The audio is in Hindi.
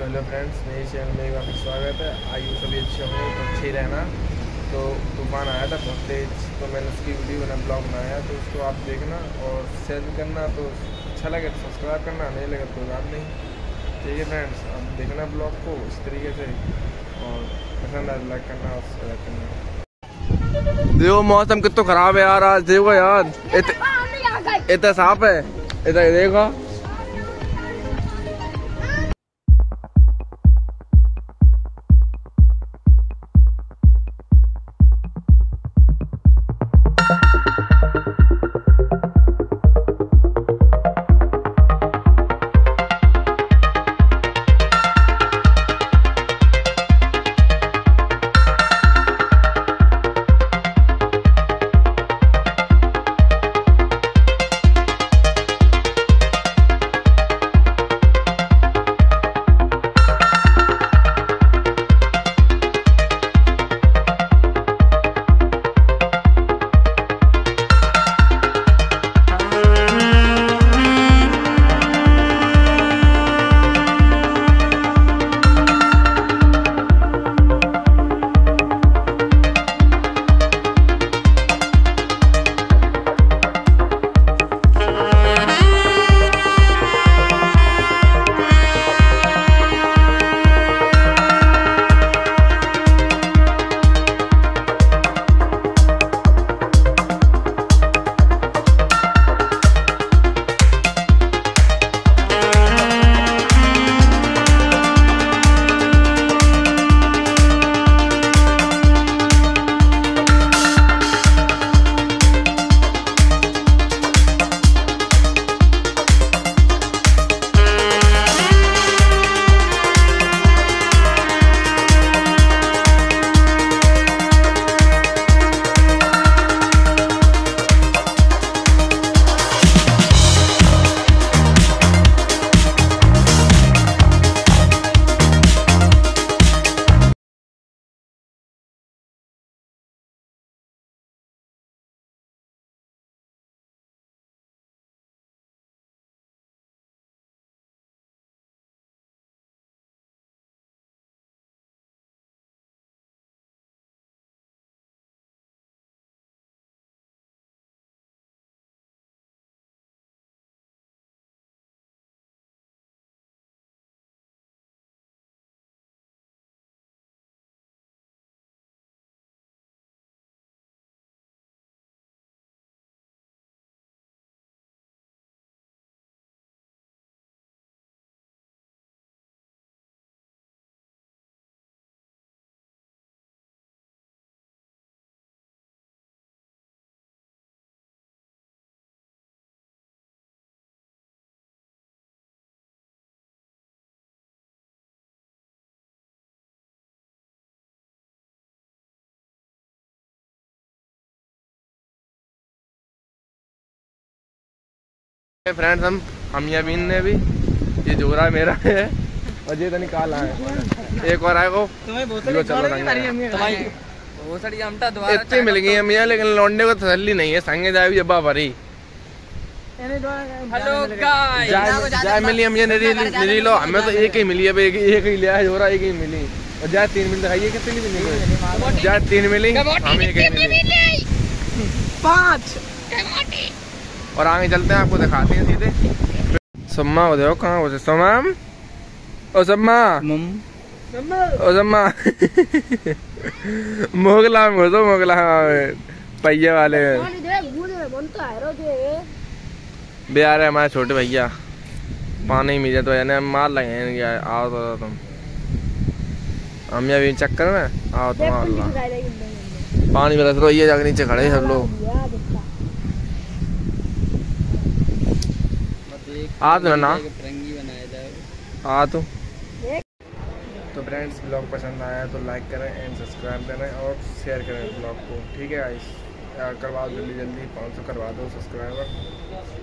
तो हेलो फ्रेंड्स, मेरे चैनल में वापस स्वागत है। आयु सभी अच्छे होंगे, तो अच्छे रहना। तो तूफान आया था बहुत तेज, तो मैंने उसकी वीडियो बना ब्लॉग बनाया, तो उसको आप देखना और शेयर करना। तो अच्छा लगे तो सब्सक्राइब करना, नहीं लगे तो बात नहीं। ठीक है फ्रेंड्स, आप देखना ब्लॉग को इस तरीके से और पसंद आए लाइक करना और शेयर करना। देखो मौसम कितना ख़राब है यार, आज देखो यार इतना साफ है, इतना देखो। फ्रेंड्स, हम याविन नेवी, ये जोरा मेरा है और ये निकाल आए एक और आएगा। इतनी मिल गई हम यहाँ, लेकिन लौंडे को तसल्ली नहीं है। संगे जाए भी अब्बा भरी जाए मिली हम ये नरी लो, हमें तो एक ही मिली है, एक ही लिया है जोरा, एक ही मिली। और जाए 3 मिली दिखाइए कितनी मिली, जाए 3 मिली हम एक ही 5 और आगे चलते हैं, आपको दिखाते हैं सीधे। सम्मा हो जाओ, कहाँ हो सम्मा? ओ सम्मा, ओ सम्मा मोगला में हो जाओ, मोगला पहिए वाले बिहार है हमारे छोटे भैया। पानी मिले तो यानी मार लगे, आओ तो तुम हम यहाँ चक्कर में आओ, तुम पानी में रस लो। ये जाकर नीचे खड़े सब लोग। आ तो ना आ तो फ्रेंड्स, ब्लॉग पसंद आया तो लाइक करें एंड सब्सक्राइब करें और शेयर करें ब्लॉग को। ठीक है गाइस, करवा दो जल्दी जल्दी, 500 करवा दो सब्सक्राइबर।